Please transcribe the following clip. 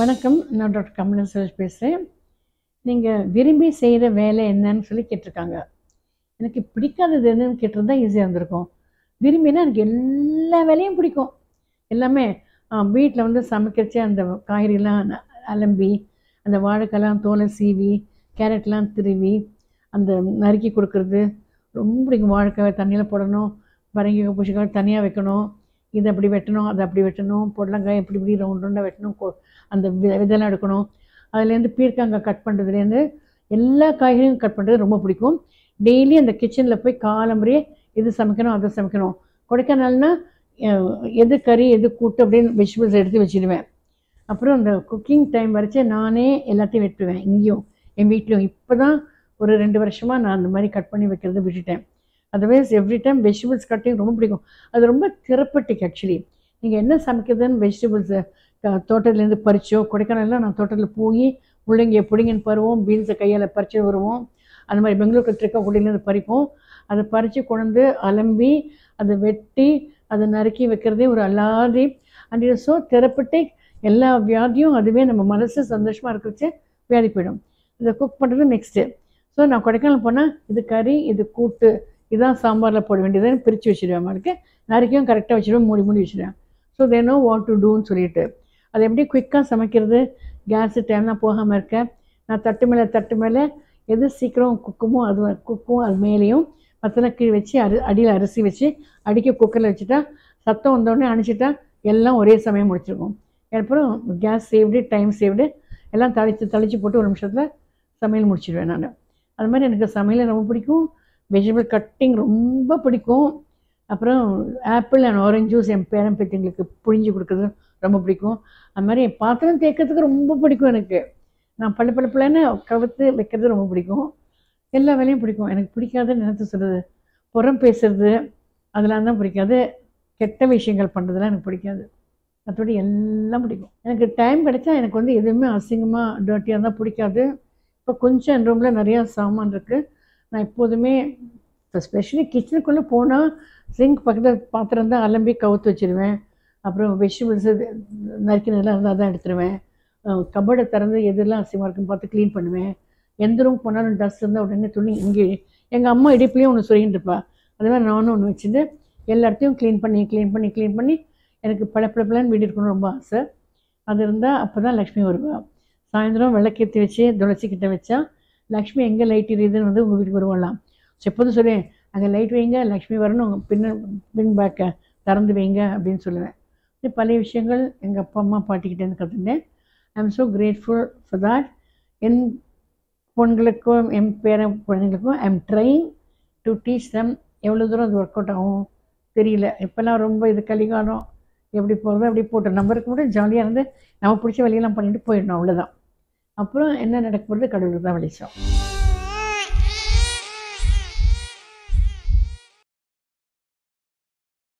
வணக்கம் நான் டாக்டர் கமலா செல்வராஜ் பேசுகிறேன். நீங்கள் விரும்பி செய்கிற வேலை என்னன்னு சொல்லி கேட்டிருக்காங்க. எனக்கு பிடிக்காதது என்னன்னு கேட்டிருந்தா ஈஸியாக இருந்திருக்கும். விரும்பினா எனக்கு எல்லா வேலையும் பிடிக்கும். எல்லாமே வீட்டில் சமைக்கிறச்சே அந்த காய்கறிலாம் அலம்பி, அந்த வாழைக்கெல்லாம் தோலை சீவி, கேரட்லாம் திருவி, அந்த நறுக்கி கொடுக்குறது ரொம்ப பிடிக்கும். வாழைக்காவை தண்ணியில் போடணும், பரங்கிக்காய் பூச்சிக்காய் தனியாக வைக்கணும், இது அப்படி வெட்டணும், அதை அப்படி வெட்டணும், பொடலங்காய் எப்படி இப்படி ரவுண்ட் ரவுண்டாக வெட்டணும், அந்த விதெல்லாம் எடுக்கணும், அதுலேருந்து பீர்க்காங்காய் கட் பண்ணுறதுலேருந்து எல்லா காய்கறியும் கட் பண்ணுறது ரொம்ப பிடிக்கும். டெய்லி அந்த கிச்சனில் போய் காலம்பறையே இது சமைக்கணும் அதை சமைக்கணும். கொடைக்கானல்னால் எது கறி எது கூட்டு அப்படின்னு வெஜிடபிள்ஸ் எடுத்து வச்சுடுவேன். அப்புறம் அந்த குக்கிங் டைம் வரைச்சே நானே எல்லாத்தையும் வெட்டுவேன். இங்கேயும் என் வீட்லேயும் இப்போ தான் ஒரு 2 வருஷமாக நான் அந்த மாதிரி கட் பண்ணி வைக்கிறது விட்டுட்டேன். Otherwise every time vegetables cutting ரொம்ப பிடிக்கும். அது ரொம்ப தெரப்பட்டிக். ஆக்சுவலி நீங்கள் என்ன சமைக்கிறதுன்னு வெஜிடபிள்ஸை தோட்டத்துலேருந்து பறிச்சோ, கொடைக்கானலாம் நான் தோட்டத்தில் போய் முள்ளங்கியை பிடிங்கன்னு பருவோம், பீன்ஸை கையால் பறிச்சு வருவோம். அந்த மாதிரி பெங்களூருக்கு திருக்காக்குடியிலேருந்து பறிப்போம். அதை பறித்து கொண்டு அலம்பி அதை வெட்டி அதை நறுக்கி வைக்கிறதே ஒரு அலாதி. And it is so therapeutic. எல்லா வியாதியும் அதுவே நம்ம மனசு சந்தோஷமாக இருக்கிறச்சு வியாதி போயிடும். இதை குக் பண்ணுறது நெக்ஸ்ட்டு. ஸோ நான் கொடைக்கானல் போனால் இது கறி இது கூட்டு இதான் சாம்பாரில் போட வேண்டியதுன்னு பிரித்து வச்சுடுவேன். அவங்களுக்கு நறுக்கையும் கரெக்டாக வச்சுடுவேன், மூடி வச்சுடுவேன். So they know what to டூன்னு சொல்லிட்டு அது எப்படி குயிக்காக சமைக்கிறது, கேஸு டைம்லாம் போகாமல் இருக்கேன். நான் தட்டு மேலே எது சீக்கிரம் குக்குமோ அது குக்கும், அது மேலேயும் மற்றெல்லாம் கீழே வச்சு அடியில் அரிசி வச்சு அடிக்க குக்கரில் வச்சுட்டா சத்தம் வந்தோடனே அணைச்சிட்டா எல்லாம் ஒரே சமயம் முடிச்சிருக்கும். அப்புறம் கேஸ் சேவ்டு, டைம் சேவ்டு, எல்லாம் தளிச்சு போட்டு 1 நிமிஷத்தில் சமையல் முடிச்சிடுவேன். நான் அது மாதிரி எனக்கு சமையல் ரொம்ப பிடிக்கும். வெஜிடபிள் கட்டிங் ரொம்ப பிடிக்கும். அப்புறம் ஆப்பிள் அண்ட் ஆரஞ்ச் ஜூஸ் என் பேரன் பேத்திங்களுக்கு புழிஞ்சு கொடுக்குறது ரொம்ப பிடிக்கும். அது மாதிரி பாத்திரம் தேய்க்கிறதுக்கு ரொம்ப பிடிக்கும் எனக்கு. நான் பள்ளப்பள்ளப்பிள்ளைன்னு கவுத்து வைக்கிறது ரொம்ப பிடிக்கும். எல்லா வேலையும் பிடிக்கும். எனக்கு பிடிக்காத நினைத்து சொல்கிறது, புறம் பேசுறது, அதெல்லாம் தான் பிடிக்காது. கெட்ட விஷயங்கள் பண்ணுறதுலாம் எனக்கு பிடிக்காது. மற்றபடி எல்லாம் பிடிக்கும். எனக்கு டைம் கிடைச்சா எனக்கு எதுவுமே அசிங்கமாக டர்ட்டியாக இருந்தால் பிடிக்காது. இப்போ கொஞ்சம் என் ரூமில் நிறையா சாமான் இருக்குது. நான் எப்போதுமே இப்போ ஸ்பெஷலி கிச்சனுக்குள்ளே போனால் சிங்க் பக்கத்தில் பாத்திரம் தான் அலம்பி கவுத்து வச்சுருவேன். அப்புறம் வெஜிடபிள்ஸு நறுக்கினதெல்லாம் இருந்தால் தான் எடுத்துருவேன். கபடை திறந்து எதெல்லாம் அசிங்கமாக இருக்குன்னு பார்த்து க்ளீன் பண்ணுவேன். எந்த ரூம் போனாலும் டஸ்ட் இருந்தால் உடனே துணி இங்கே எங்கள் அம்மா இடிப்புலேயும் ஒன்று சொல்லிட்டுருப்பா. அது மாதிரி நானும் ஒன்று வச்சுட்டு எல்லா இடத்தையும் க்ளீன் பண்ணி எனக்கு பழப்பிழப்பிலான்னு வீடு இருக்கணும்னு ரொம்ப ஆசை. அது இருந்தால் அப்போ தான் லக்ஷ்மி வருவாள். சாயந்தரம் விளக்கேற்றி வச்சு துளசிக்கிட்ட வச்சா லக்ஷ்மி எங்கே லைட் எரியுதுன்னு உங்கள் வீட்டுக்கு வருவாங்களாம். ஸோ எப்போதும் சொல்லுவேன், அங்கே லைட் வைங்க, லக்ஷ்மி வரணும், பின் பேக்கை திறந்து வைங்க அப்படின்னு சொல்லுவேன். இது பழைய விஷயங்கள் எங்கள் அப்பா அம்மா பாட்டிக்கிட்டேன்னு கற்றுட்டேன். I am so grateful for that. என் பொண்களுக்கும் என் பேர குழந்தைங்களுக்கும் I am trying to teach them. எவ்வளோ தூரம் அது ஒர்க் அவுட் ஆகும் தெரியல. இப்போல்லாம் ரொம்ப இது கலிகாலம், எப்படி போகிறதோ அப்படி போட்டோம். நம்ம இருக்க கூட ஜாலியாக இருந்து நம்ம பிடிச்ச வழியெல்லாம் பண்ணிட்டு போயிடணும், அவ்வளோதான். அப்புறம் என்ன நடக்க போகிறது கடவுளுக்கு தான் வெளிச்சம்.